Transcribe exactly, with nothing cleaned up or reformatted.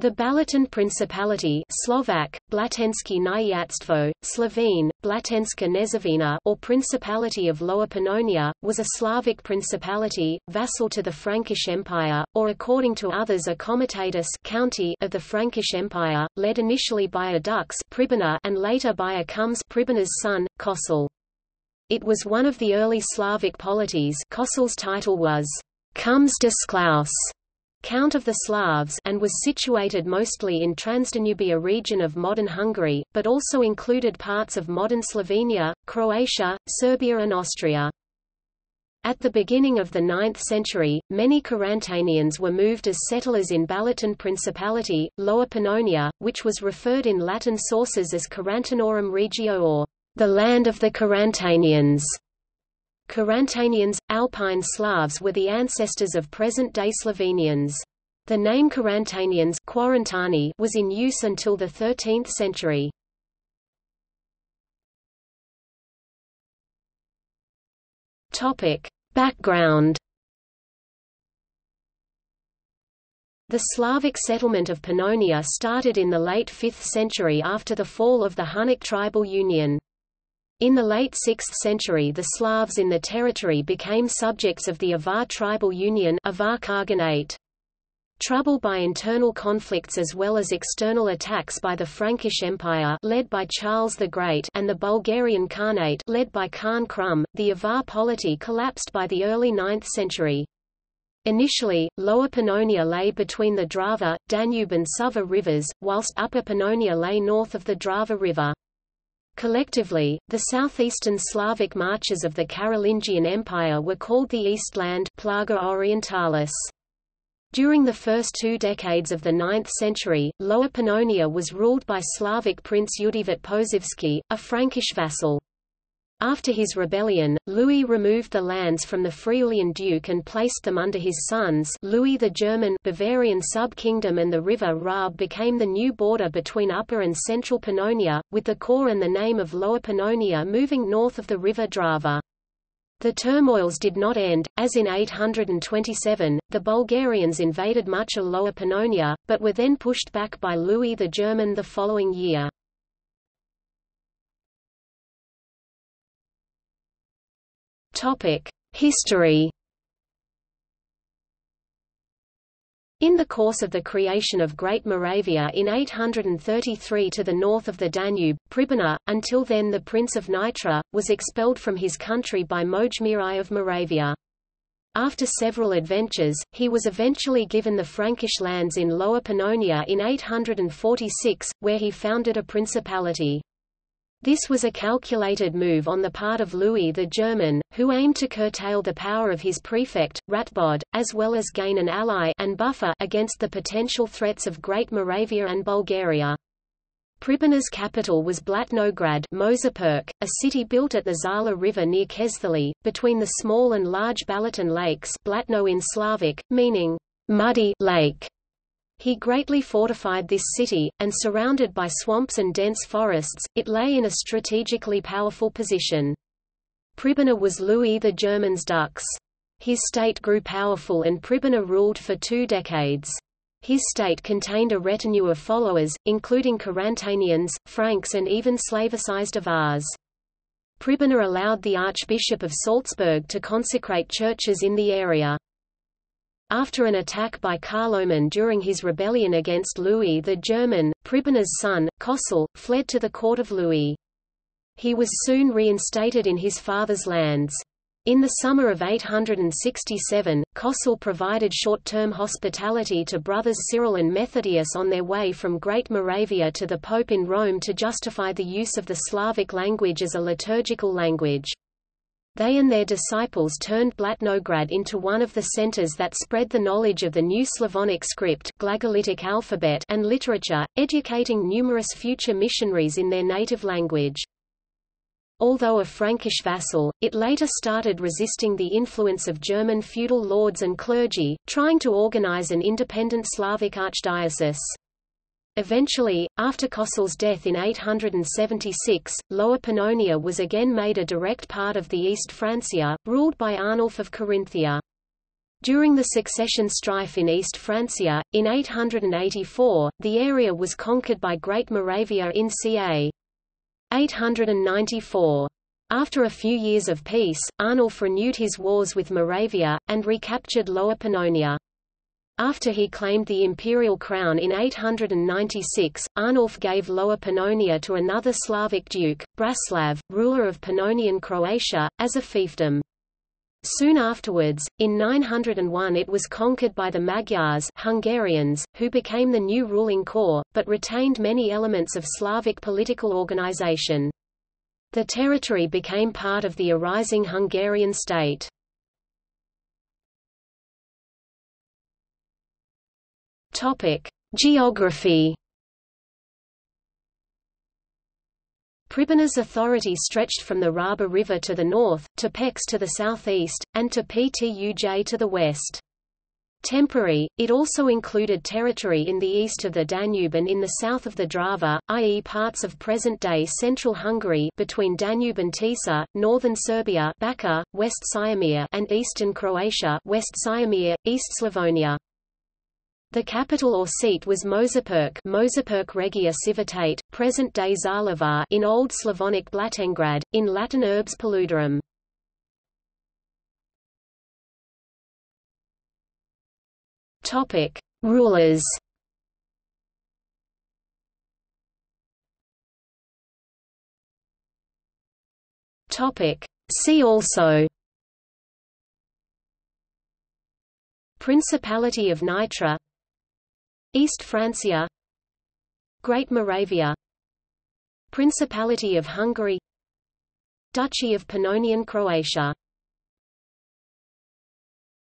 The Balaton Principality Slovak, Blatenské Nayatstvo, Slovene, Blatenská Nezavina or Principality of Lower Pannonia, was a Slavic principality, vassal to the Frankish Empire, or according to others a comitatus county of the Frankish Empire, led initially by a dux Pribina and later by a cums Pribina's son, Kocel. It was one of the early Slavic polities. Kocel's title was cums desclaus, Count of the Slavs, and was situated mostly in Transdanubia region of modern Hungary, but also included parts of modern Slovenia, Croatia, Serbia and Austria. At the beginning of the ninth century, many Carantanians were moved as settlers in Balaton Principality, Lower Pannonia, which was referred in Latin sources as Carantanorum Regio or the land of the Carantanians. Carantanians, Alpine Slavs, were the ancestors of present-day Slovenians. The name Carantanians was in use until the thirteenth century. Background. The Slavic settlement of Pannonia started in the late fifth century after the fall of the Hunnic tribal union. In the late sixth century the Slavs in the territory became subjects of the Avar tribal union Avar Khaganate. Trouble by internal conflicts as well as external attacks by the Frankish Empire led by Charles the Great and the Bulgarian Khanate led by Khan Krum, the Avar polity collapsed by the early ninth century. Initially, Lower Pannonia lay between the Drava, Danube and Sava rivers, whilst Upper Pannonia lay north of the Drava River. Collectively, the southeastern Slavic marches of the Carolingian Empire were called the Eastland Plaga Orientalis. During the first two decades of the ninth century, Lower Pannonia was ruled by Slavic prince Yudivit Pozivski, a Frankish vassal. After his rebellion, Louis removed the lands from the Friulian duke and placed them under his sons Louis the German Bavarian sub-kingdom, and the river Raab became the new border between Upper and Central Pannonia, with the core and the name of Lower Pannonia moving north of the river Drava. The turmoils did not end, as in eight hundred twenty-seven, the Bulgarians invaded much of Lower Pannonia, but were then pushed back by Louis the German the following year. History. In the course of the creation of Great Moravia in eight hundred thirty-three to the north of the Danube, Pribina, until then the Prince of Nitra, was expelled from his country by Mojmir I of Moravia. After several adventures, he was eventually given the Frankish lands in Lower Pannonia in eight hundred forty-six, where he founded a principality. This was a calculated move on the part of Louis the German, who aimed to curtail the power of his prefect, Ratbod, as well as gain an ally and buffer against the potential threats of Great Moravia and Bulgaria. Pribina's capital was Blatnograd, a city built at the Zala River near Kesthely, between the small and large Balaton lakes, Blatno in Slavic, meaning muddy lake. He greatly fortified this city, and surrounded by swamps and dense forests, it lay in a strategically powerful position. Pribina was Louis the German's dux. His state grew powerful and Pribina ruled for two decades. His state contained a retinue of followers, including Carantanians, Franks and even Slavicized Avars. Pribina allowed the Archbishop of Salzburg to consecrate churches in the area. After an attack by Carloman during his rebellion against Louis the German, Pribina's son, Kocel, fled to the court of Louis. He was soon reinstated in his father's lands. In the summer of eight hundred sixty-seven, Kocel provided short-term hospitality to brothers Cyril and Methodius on their way from Great Moravia to the Pope in Rome to justify the use of the Slavic language as a liturgical language. They and their disciples turned Blatnograd into one of the centers that spread the knowledge of the new Slavonic script Glagolitic alphabet and literature, educating numerous future missionaries in their native language. Although a Frankish vassal, it later started resisting the influence of German feudal lords and clergy, trying to organize an independent Slavic archdiocese. Eventually, after Kocel's death in eight hundred seventy-six, Lower Pannonia was again made a direct part of the East Francia, ruled by Arnulf of Carinthia. During the succession strife in East Francia, in eight hundred eighty-four, the area was conquered by Great Moravia in circa eight hundred ninety-four. After a few years of peace, Arnulf renewed his wars with Moravia, and recaptured Lower Pannonia. After he claimed the imperial crown in eight hundred ninety-six, Arnulf gave Lower Pannonia to another Slavic duke, Braslav, ruler of Pannonian Croatia, as a fiefdom. Soon afterwards, in nine hundred one, it was conquered by the Magyars, Hungarians, who became the new ruling core, but retained many elements of Slavic political organization. The territory became part of the arising Hungarian state. Topic: Geography. Pribina's authority stretched from the Raba River to the north, to Pécs to the southeast, and to Ptuj to the west. Temporary, it also included territory in the east of the Danube and in the south of the Drava, that is parts of present-day central Hungary between Danube and Tisa, northern Serbia Bačka, West Syrmia, and eastern Croatia West Syrmia, East Slavonia. The capital or seat was Mozapirk, Mozapirk Regia Civitate, present-day Zalovar in Old Slavonic Blatnograd, in Latin Urbs Paludarum. Topic: Rulers. Topic: See also. Principality of Nitra, East Francia, Great Moravia, Principality of Hungary, Duchy of Pannonian Croatia.